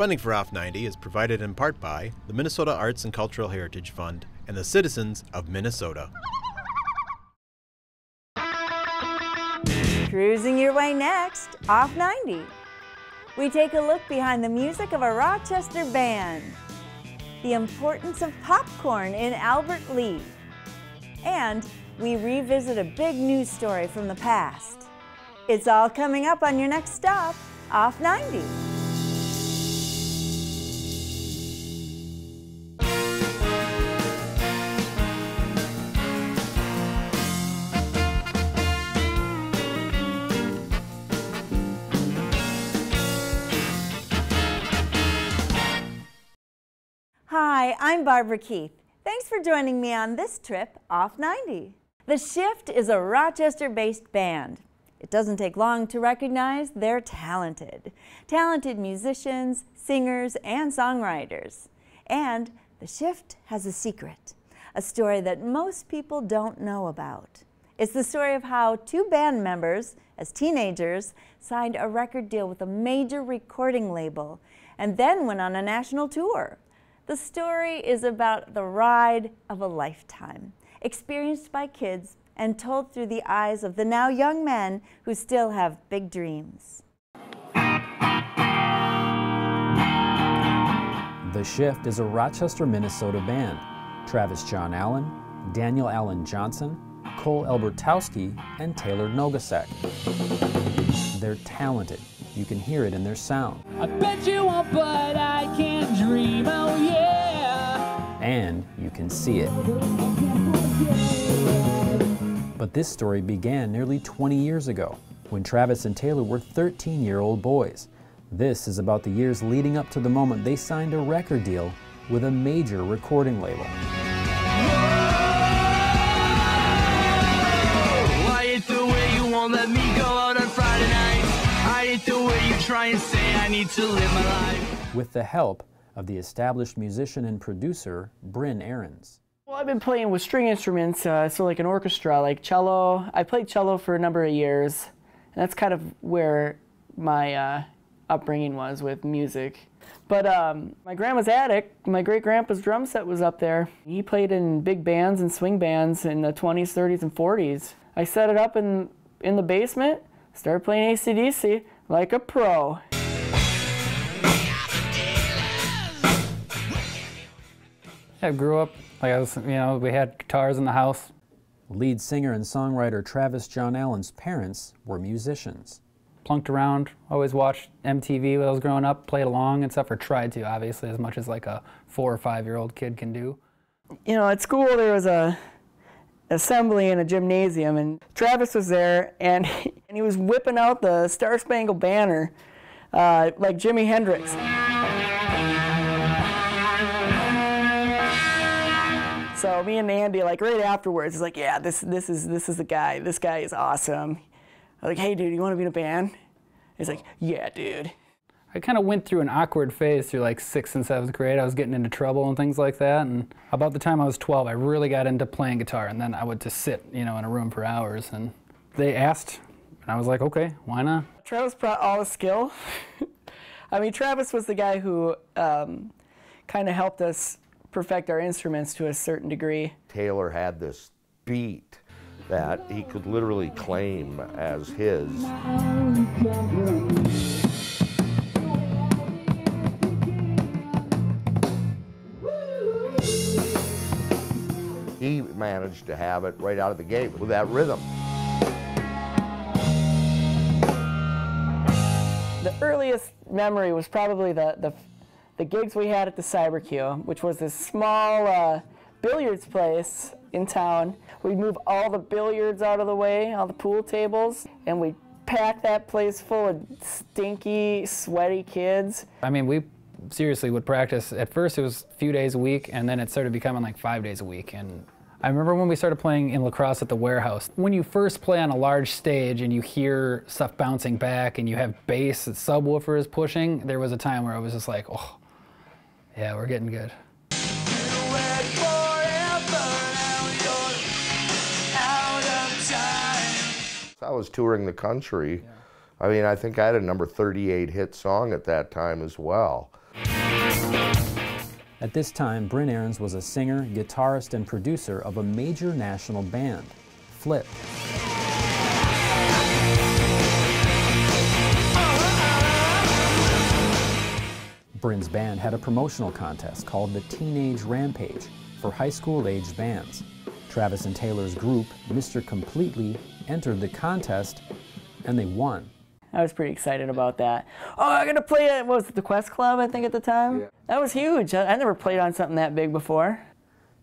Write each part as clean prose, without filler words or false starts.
Funding for Off 90 is provided in part by the Minnesota Arts and Cultural Heritage Fund and the citizens of Minnesota. Cruising your way next, Off 90. We take a look behind the music of a Rochester band, the importance of popcorn in Albert Lea, and we revisit a big news story from the past. It's all coming up on your next stop, Off 90. Hi, I'm Barbara Keith. Thanks for joining me on this trip, Off 90. The Shift is a Rochester-based band. It doesn't take long to recognize they're talented. Talented musicians, singers, and songwriters. And The Shift has a secret, a story that most people don't know about. It's the story of how two band members, as teenagers, signed a record deal with a major recording label and then went on a national tour. The story is about the ride of a lifetime, experienced by kids and told through the eyes of the now young men who still have big dreams. The Shift is a Rochester, Minnesota band. Travis John Allen, Daniel Allen Johnson, Cole Elbertowski, and Taylor Nogasek. They're talented. You can hear it in their sound. I bet you won't, but I can dream, oh yeah. And you can see it. But this story began nearly 20 years ago, when Travis and Taylor were 13-year-old boys. This is about the years leading up to the moment they signed a record deal with a major recording label. With the help of the established musician and producer, Bryn Arens. Well, I've been playing with string instruments, so like an orchestra, like cello. I played cello for a number of years, and that's kind of where my upbringing was with music. But my grandma's attic, my great-grandpa's drum set was up there. He played in big bands and swing bands in the 20s, 30s, and 40s. I set it up in the basement, started playing AC/DC like a pro. I grew up, like I was, you know, we had guitars in the house. Lead singer and songwriter Travis John Allen's parents were musicians. Plunked around, always watched MTV when I was growing up, played along and stuff, or tried to, obviously, as much as like a 4- or 5-year-old kid can do. You know, at school there was a assembly in a gymnasium, and Travis was there, and he was whipping out the Star Spangled Banner like Jimi Hendrix. So me and Andy, like right afterwards, he's like, yeah, this is the guy. This guy is awesome. I was like, hey, dude, you want to be in a band? He's like, yeah, dude. I kind of went through an awkward phase through like 6th and 7th grade. I was getting into trouble and things like that. And about the time I was 12, I really got into playing guitar. And then I would just sit, you know, in a room for hours. And they asked, and I was like, okay, why not? Travis brought all the skill. I mean, Travis was the guy who kind of helped us perfect our instruments to a certain degree. Taylor had this beat that he could literally claim as his. He managed to have it right out of the gate with that rhythm. The earliest memory was probably the gigs we had at the Cyber-Q, which was this small billiards place in town. We'd move all the billiards out of the way, all the pool tables, and we'd pack that place full of stinky, sweaty kids. I mean, we seriously would practice. At first it was a few days a week, and then it started becoming like 5 days a week. And I remember when we started playing in lacrosse at the warehouse. When you first play on a large stage and you hear stuff bouncing back and you have bass that subwoofer is pushing, there was a time where I was just like, oh, yeah, we're getting good. I was touring the country. Yeah. I mean, I think I had a number 38 hit song at that time as well. At this time, Bryn Arens was a singer, guitarist, and producer of a major national band, Flip. Bryn's band had a promotional contest called the Teenage Rampage for high school-aged bands. Travis and Taylor's group, Mr. Completely, entered the contest, and they won. I was pretty excited about that. Oh, I'm going to play at, what was it, the Quest Club, I think, at the time? Yeah. That was huge. I never played on something that big before.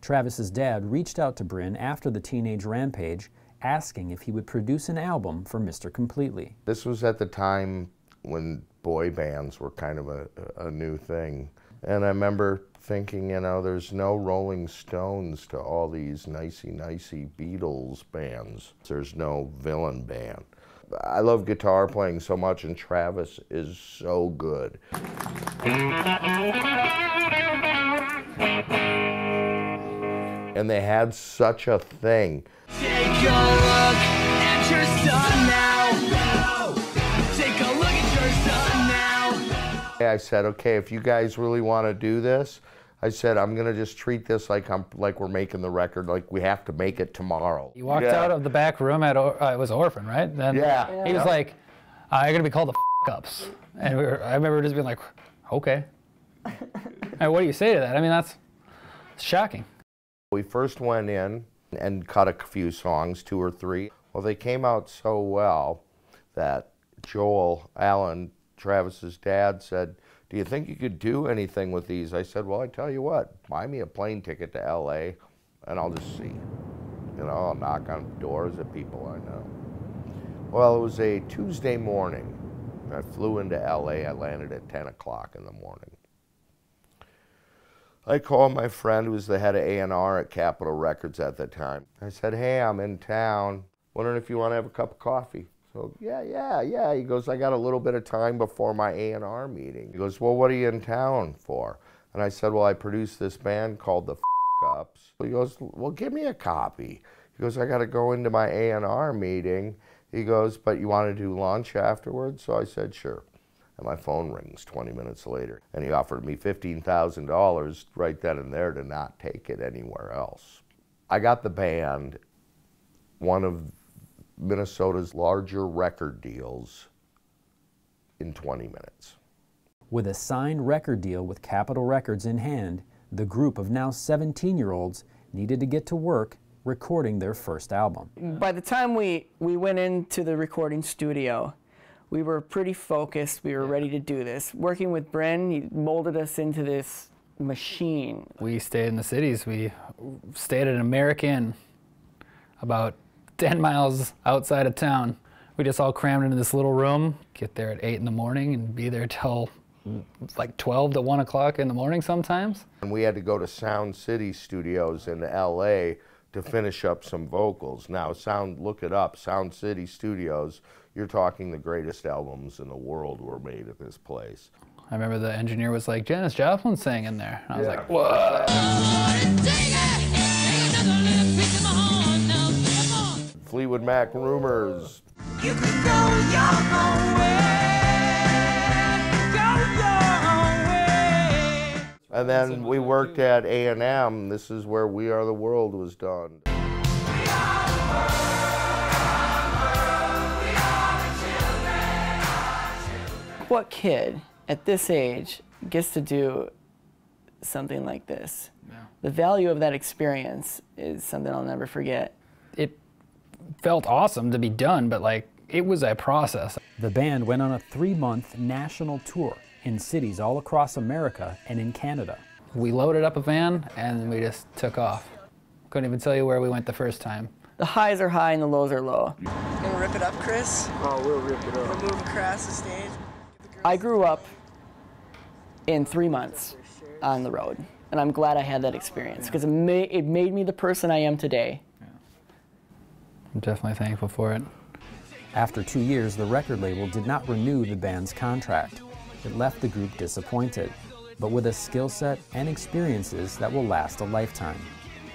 Travis's dad reached out to Bryn after the Teenage Rampage, asking if he would produce an album for Mr. Completely. This was at the time when boy bands were kind of a new thing. And I remember thinking, you know, there's no Rolling Stones to all these nicey-nicey Beatles bands. There's no villain band. I love guitar playing so much, and Travis is so good. And they had such a thing. Take a look at your son now. Take a look at your son now. I said, okay, if you guys really want to do this, I said, I'm going to just treat this like we're making the record, like we have to make it tomorrow. He walked out of the back room at, it was Orphan, right? Then he was like, I'm going to be called the F-ups. And I remember just being like, okay. And what do you say to that? I mean, that's shocking. We first went in and cut a few songs, 2 or 3. Well, they came out so well that Joel Allen, Travis's dad, said, do you think you could do anything with these? I said, well, I tell you what, buy me a plane ticket to LA and I'll just see. You know, I'll knock on doors of people I know. Well, it was a Tuesday morning. I flew into LA, I landed at 10 o'clock in the morning. I called my friend who was the head of A&R at Capitol Records at the time. I said, hey, I'm in town. Wondering if you want to have a cup of coffee. So, yeah. He goes, I got a little bit of time before my A&R meeting. He goes, well, what are you in town for? And I said, well, I produced this band called the F-ups. He goes, well, give me a copy. He goes, I got to go into my A&R meeting. He goes, but you want to do lunch afterwards? So I said, sure. And my phone rings 20 minutes later. And he offered me $15,000 right then and there to not take it anywhere else. I got the band, one of Minnesota's larger record deals in 20 minutes. With a signed record deal with Capitol Records in hand, the group of now 17-year-olds needed to get to work recording their first album. By the time we went into the recording studio, we were pretty focused, we were ready to do this. Working with Bryn, he molded us into this machine. We stayed in the cities. We stayed at an American about 10 miles outside of town. We just all crammed into this little room, get there at 8 in the morning and be there till like 12 to 1 o'clock in the morning sometimes. And we had to go to Sound City Studios in LA to finish up some vocals. Now, look it up, Sound City Studios, you're talking the greatest albums in the world were made at this place. I remember the engineer was like, Janis Joplin sang in there. And I was like, what? Fleetwood Mac Rumors. You can go your own way. And then we worked at A&M. This is where We Are the World was done. We are the world. We are the children. What kid at this age gets to do something like this? No. The value of that experience is something I'll never forget. It felt awesome to be done, but like, it was a process. The band went on a 3-month national tour in cities all across America and in Canada. We loaded up a van and we just took off. Couldn't even tell you where we went the first time. The highs are high and the lows are low. You gonna rip it up, Chris? Oh, we'll rip it up. We'll move across the stage. I grew up in 3 months on the road, and I'm glad I had that experience because it made me the person I am today. I'm definitely thankful for it. After 2 years, the record label did not renew the band's contract. It left the group disappointed, but with a skill set and experiences that will last a lifetime,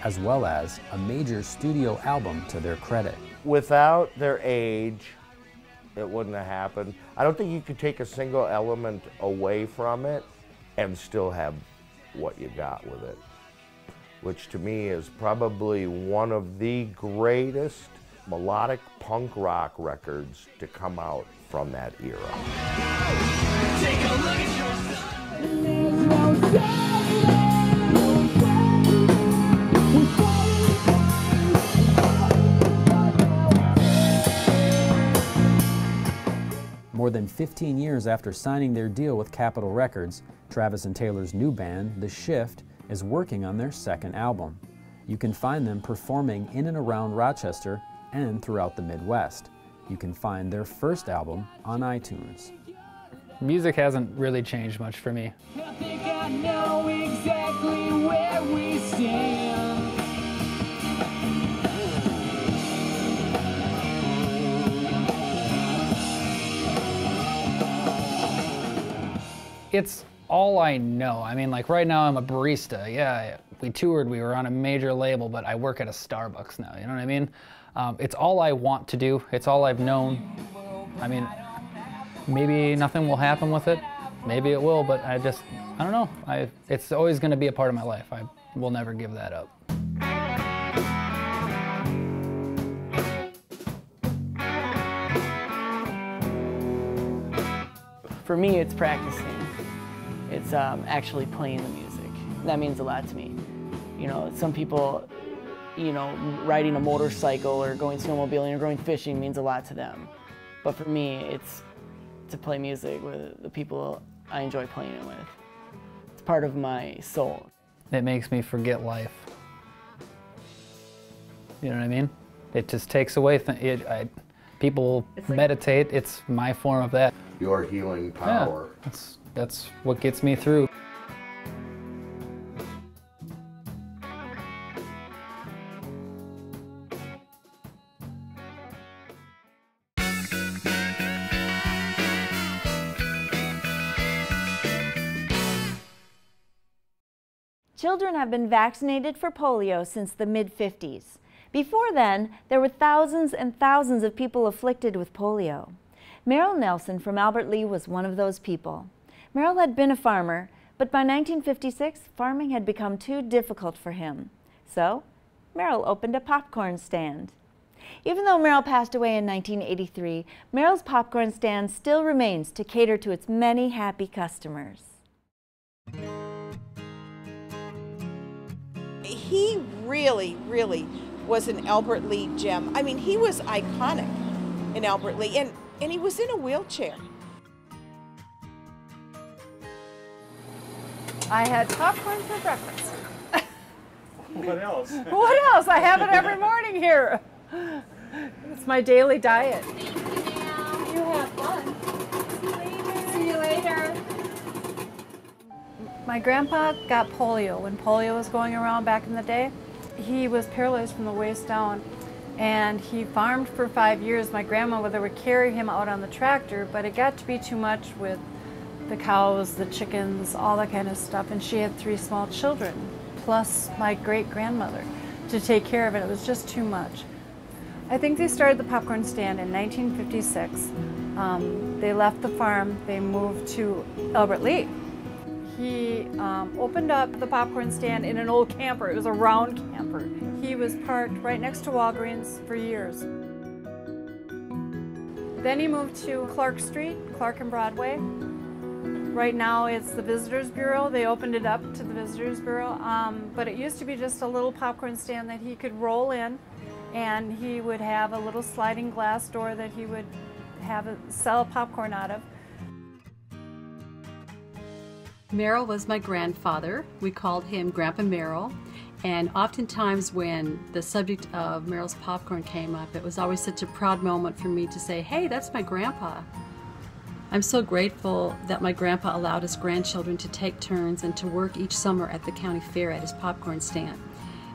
as well as a major studio album to their credit. Without their age, it wouldn't have happened. I don't think you could take a single element away from it. and still have what you got with it, which to me is probably one of the greatest melodic punk rock records to come out from that era. Take a look at yourself. More than 15 years after signing their deal with Capitol Records, Travis and Taylor's new band, The Shift, is working on their second album. You can find them performing in and around Rochester and throughout the Midwest. You can find their first album on iTunes. Music hasn't really changed much for me. I think I know exactly where we stand. It's all I know. I mean, like right now I'm a barista. Yeah, we toured, we were on a major label, but I work at a Starbucks now, you know what I mean? It's all I want to do. It's all I've known. I mean, maybe nothing will happen with it. Maybe it will, but I don't know. It's always gonna be a part of my life. I will never give that up. For me, it's practicing. It's actually playing the music. That means a lot to me. You know, some people, you know, riding a motorcycle or going snowmobiling or going fishing means a lot to them. But for me, it's to play music with the people I enjoy playing it with. It's part of my soul. It makes me forget life. You know what I mean? It just takes away people meditate. It's my form of that. Your healing power. Yeah, that's what gets me through. Children have been vaccinated for polio since the mid-50s. Before then, there were thousands and thousands of people afflicted with polio. Merrill Nelson from Albert Lea was one of those people. Merrill had been a farmer, but by 1956, farming had become too difficult for him. So, Merrill opened a popcorn stand. Even though Merrill passed away in 1983, Merrill's popcorn stand still remains to cater to its many happy customers. He really, really was an Albert Lea gem. I mean, he was iconic in Albert Lea, and he was in a wheelchair. I had popcorn for breakfast. What else? What else? I have it every morning here. It's my daily diet. Thank you, Dale. You have fun. See you later. My grandpa got polio when polio was going around back in the day. He was paralyzed from the waist down, and he farmed for 5 years. My grandmother would carry him out on the tractor, but it got to be too much with the cows, the chickens, all that kind of stuff, and she had 3 small children, plus my great-grandmother, to take care of it. It was just too much. I think they started the popcorn stand in 1956. They left the farm, they moved to Albert Lea. He opened up the popcorn stand in an old camper. It was a round camper. He was parked right next to Walgreens for years. Then he moved to Clark Street, Clark and Broadway. Right now it's the Visitors Bureau. They opened it up to the Visitors Bureau, but it used to be just a little popcorn stand that he could roll in, and he would have a little sliding glass door that he would have sell popcorn out of. Merrill was my grandfather. We called him Grandpa Merrill, and oftentimes when the subject of Merrill's popcorn came up, it was always such a proud moment for me to say, hey, that's my grandpa. I'm so grateful that my grandpa allowed us grandchildren to take turns and to work each summer at the county fair at his popcorn stand.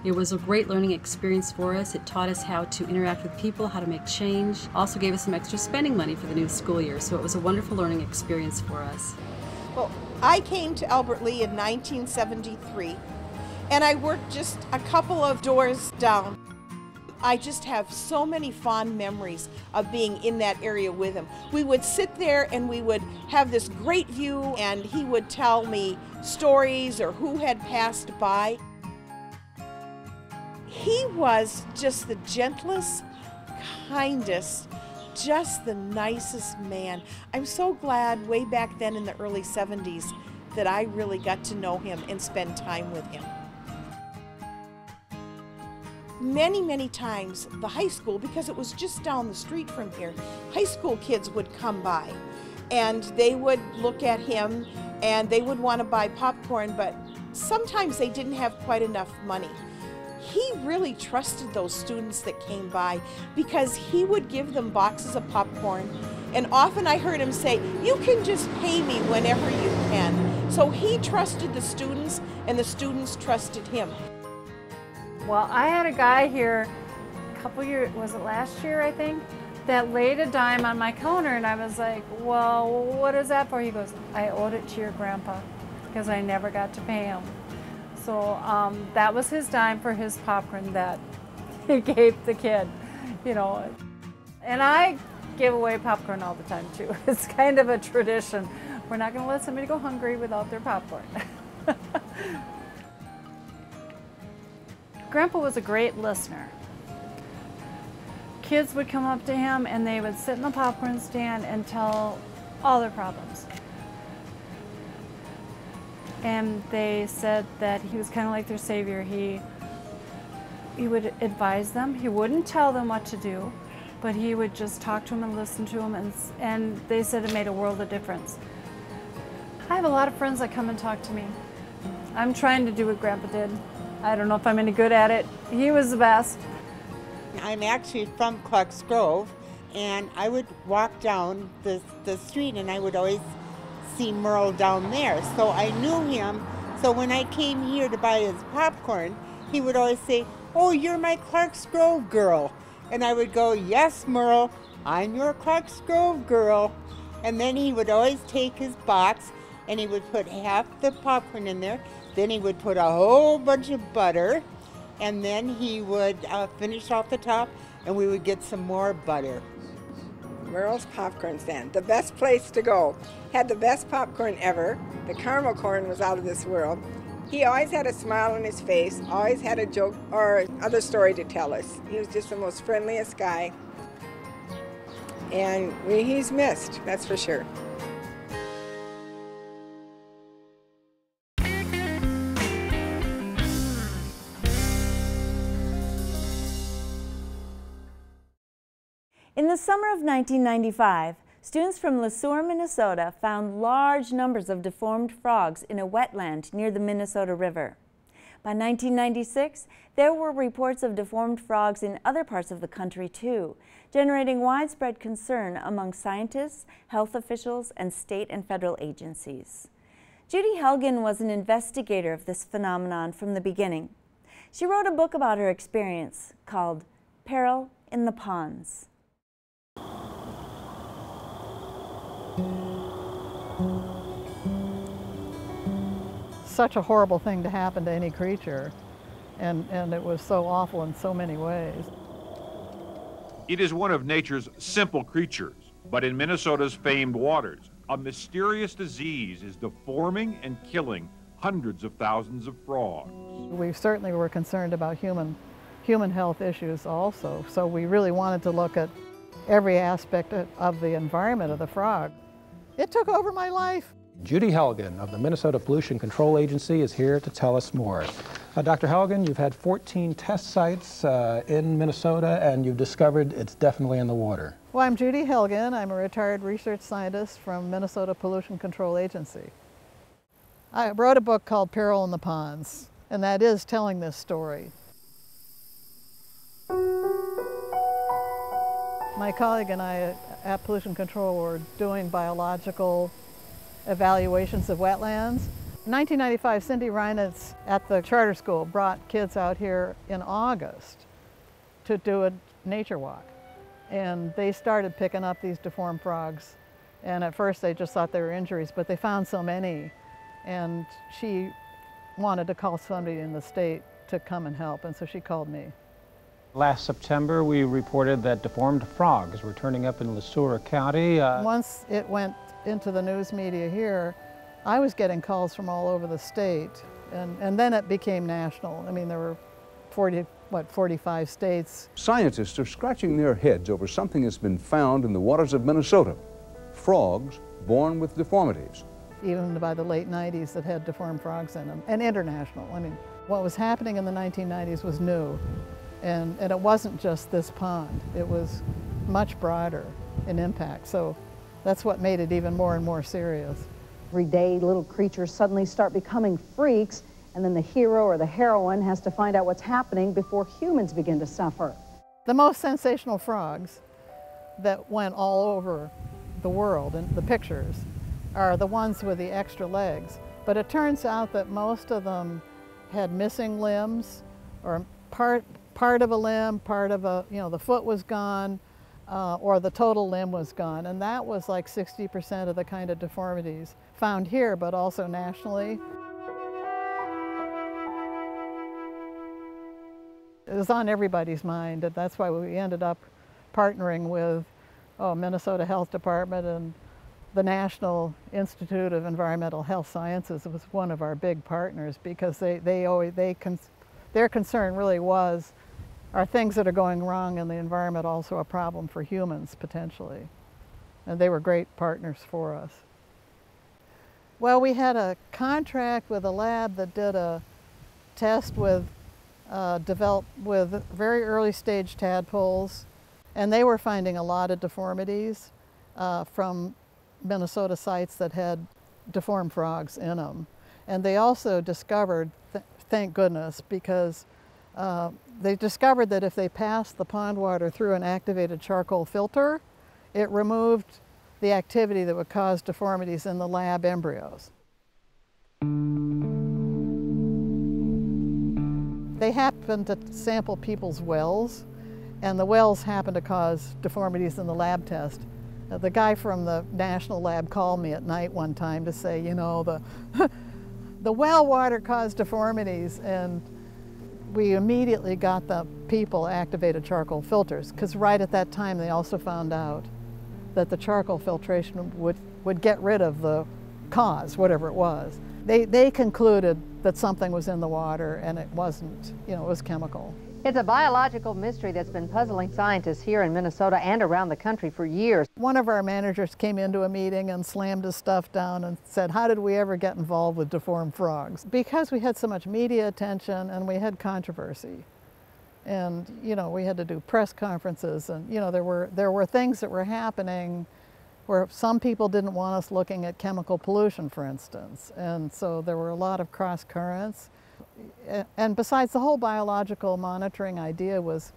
It was a great learning experience for us. It taught us how to interact with people, how to make change. Also gave us some extra spending money for the new school year, so it was a wonderful learning experience for us. Well, I came to Albert Lea in 1973, and I worked just a couple of doors down. I just have so many fond memories of being in that area with him. We would sit there and we would have this great view, and he would tell me stories or who had passed by. He was just the gentlest, kindest, just the nicest man. I'm so glad way back then in the early 70s that I really got to know him and spend time with him. Many, many times the high school, because it was just down the street from here, high school kids would come by and they would look at him and they would want to buy popcorn, but sometimes they didn't have quite enough money. He really trusted those students that came by because he would give them boxes of popcorn, and often I heard him say, "You can just pay me whenever you can." So he trusted the students and the students trusted him. Well, I had a guy here a couple years, was it last year, I think, that laid a dime on my counter, and I was like, "Well, what is that for?" He goes, "I owed it to your grandpa because I never got to pay him." So that was his dime for his popcorn that he gave the kid, you know. And I give away popcorn all the time too. It's kind of a tradition. We're not going to let somebody go hungry without their popcorn. Grandpa was a great listener. Kids would come up to him and they would sit in the popcorn stand and tell all their problems. And they said that he was kind of like their savior. He would advise them. He wouldn't tell them what to do, but he would just talk to them and listen to them, and they said it made a world of difference. I have a lot of friends that come and talk to me. I'm trying to do what Grandpa did. I don't know if I'm any good at it. He was the best. I'm actually from Clarks Grove, and I would walk down the street, and I would always see Merle down there. So I knew him. So when I came here to buy his popcorn, he would always say, "Oh, you're my Clarks Grove girl." And I would go, "Yes, Merle, I'm your Clarks Grove girl." And then he would always take his box and he would put half the popcorn in there. Then he would put a whole bunch of butter, and then he would finish off the top, and we would get some more butter. Merle's Popcorn Stand, the best place to go. Had the best popcorn ever. The caramel corn was out of this world. He always had a smile on his face, always had a joke or other story to tell us. He was just the most friendliest guy. And he's missed, that's for sure. In the summer of 1995, students from Le Sueur, Minnesota found large numbers of deformed frogs in a wetland near the Minnesota River. By 1996, there were reports of deformed frogs in other parts of the country too, generating widespread concern among scientists, health officials, and state and federal agencies. Judy Helgen was an investigator of this phenomenon from the beginning. She wrote a book about her experience called Peril in the Ponds. Such a horrible thing to happen to any creature, and it was so awful in so many ways. It is one of nature's simple creatures, but in Minnesota's famed waters, a mysterious disease is deforming and killing hundreds of thousands of frogs. We certainly were concerned about human health issues also, so we really wanted to look at every aspect of the environment of the frog. It took over my life. Judy Helgen of the Minnesota Pollution Control Agency is here to tell us more. Dr. Helgen, you've had 14 test sites in Minnesota, and you've discovered it's definitely in the water. Well, I'm Judy Helgen. I'm a retired research scientist from Minnesota Pollution Control Agency. I wrote a book called Peril in the Ponds, and that is telling this story. My colleague and I at Pollution Control were doing biological evaluations of wetlands. In 1995, Cindy Reinitz at the charter school brought kids out here in August to do a nature walk. And they started picking up these deformed frogs. And at first they just thought they were injuries, but they found so many. And she wanted to call somebody in the state to come and help, and so she called me. Last September, we reported that deformed frogs were turning up in Le Sueur County. Once it went into the news media here, I was getting calls from all over the state, and then it became national. I mean, there were 45 states. Scientists are scratching their heads over something that's been found in the waters of Minnesota, frogs born with deformities. Even by the late 90s that had deformed frogs in them, and international. I mean, what was happening in the 1990s was new, and it wasn't just this pond. It was much broader in impact, so that's what made it even more and more serious. Every day, little creatures suddenly start becoming freaks, and then the hero or the heroine has to find out what's happening before humans begin to suffer. The most sensational frogs that went all over the world in the pictures are the ones with the extra legs. But it turns out that most of them had missing limbs, or part of a limb, part of a, you know, the foot was gone, or the total limb was gone. And that was like 60% of the kind of deformities found here, but also nationally. It was on everybody's mind, and that's why we ended up partnering with Minnesota Health Department and the National Institute of Environmental Health Sciences. It was one of our big partners, because their concern really was, are things that are going wrong in the environment also a problem for humans potentially? And they were great partners for us. Well, we had a contract with a lab that did a test with developed with very early stage tadpoles, and they were finding a lot of deformities from Minnesota sites that had deformed frogs in them. And they also discovered, thank goodness, because they discovered that if they passed the pond water through an activated charcoal filter, it removed the activity that would cause deformities in the lab embryos. They happened to sample people's wells, and the wells happened to cause deformities in the lab test. The guy from the national lab called me at night one time to say, you know, the well water caused deformities, and we immediately got the people activated charcoal filters, because right at that time they also found out that the charcoal filtration would get rid of the cause, whatever it was. They concluded that something was in the water, and it wasn't, you know, it was chemical. It's a biological mystery that's been puzzling scientists here in Minnesota and around the country for years. One of our managers came into a meeting and slammed his stuff down and said, how did we ever get involved with deformed frogs? Because we had so much media attention and we had controversy. And, you know, we had to do press conferences, and, you know, there were things that were happening where some people didn't want us looking at chemical pollution, for instance. And so there were a lot of cross currents. And besides, the whole biological monitoring idea was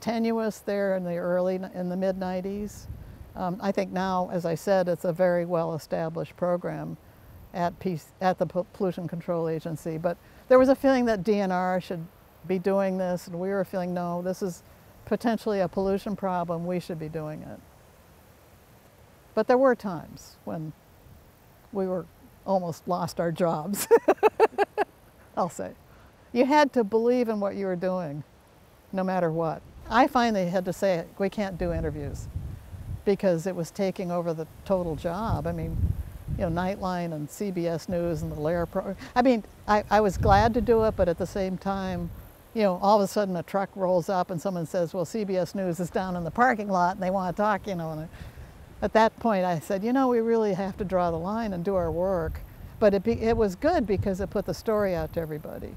tenuous there in the mid-90s. I think now, as I said, it's a very well-established program at the Pollution Control Agency. But there was a feeling that DNR should be doing this, and we were feeling, no, this is potentially a pollution problem, we should be doing it. But there were times when we were almost lost our jobs, I'll say. You had to believe in what you were doing, no matter what. I finally had to say, we can't do interviews, because it was taking over the total job. I mean, you know, Nightline and CBS News and the Lair program. I mean, I was glad to do it, but at the same time, you know, all of a sudden a truck rolls up and someone says, well, CBS News is down in the parking lot and they want to talk, you know. And at that point, I said, you know, we really have to draw the line and do our work. But it was good, because it put the story out to everybody.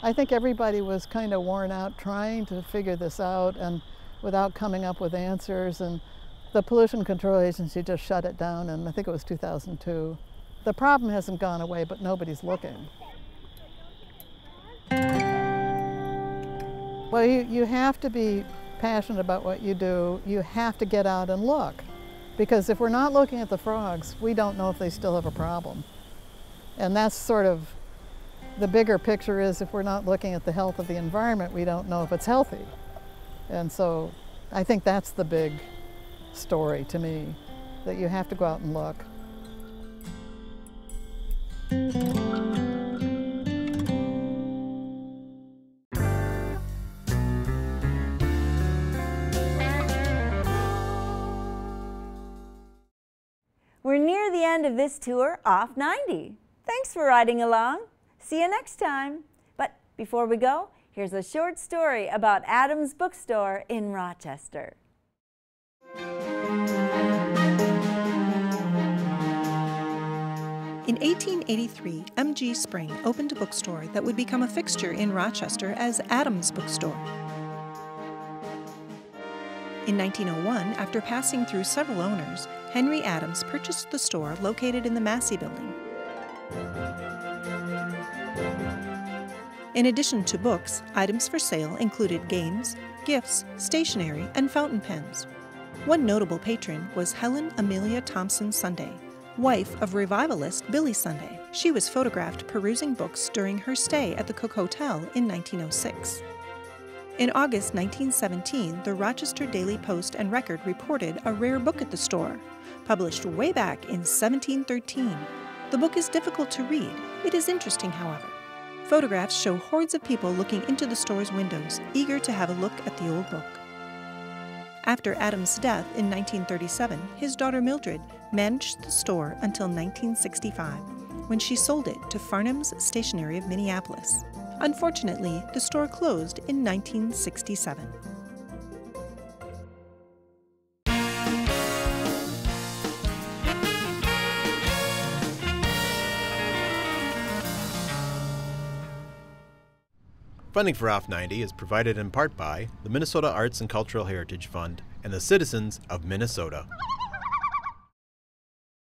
I think everybody was kind of worn out trying to figure this out and without coming up with answers. And the Pollution Control Agency just shut it down, and I think it was 2002. The problem hasn't gone away, but nobody's looking. Well, you have to be passionate about what you do. You have to get out and look, because if we're not looking at the frogs, we don't know if they still have a problem. And that's sort of the bigger picture, is if we're not looking at the health of the environment, we don't know if it's healthy. And so I think that's the big story to me, that you have to go out and look. We're near the end of this tour, Off 90. Thanks for riding along. See you next time. But before we go, here's a short story about Adams Bookstore in Rochester. In 1883, M.G. Spring opened a bookstore that would become a fixture in Rochester as Adams Bookstore. In 1901, after passing through several owners, Henry Adams purchased the store located in the Massey Building. In addition to books, items for sale included games, gifts, stationery, and fountain pens. One notable patron was Helen Amelia Thompson Sunday, wife of revivalist Billy Sunday. She was photographed perusing books during her stay at the Cook Hotel in 1906. In August 1917, the Rochester Daily Post and Record reported a rare book at the store, published way back in 1713. The book is difficult to read. It is interesting, however. Photographs show hordes of people looking into the store's windows, eager to have a look at the old book. After Adams' death in 1937, his daughter Mildred managed the store until 1965, when she sold it to Farnham's Stationery of Minneapolis. Unfortunately, the store closed in 1967. Funding for Off 90 is provided in part by the Minnesota Arts and Cultural Heritage Fund and the citizens of Minnesota.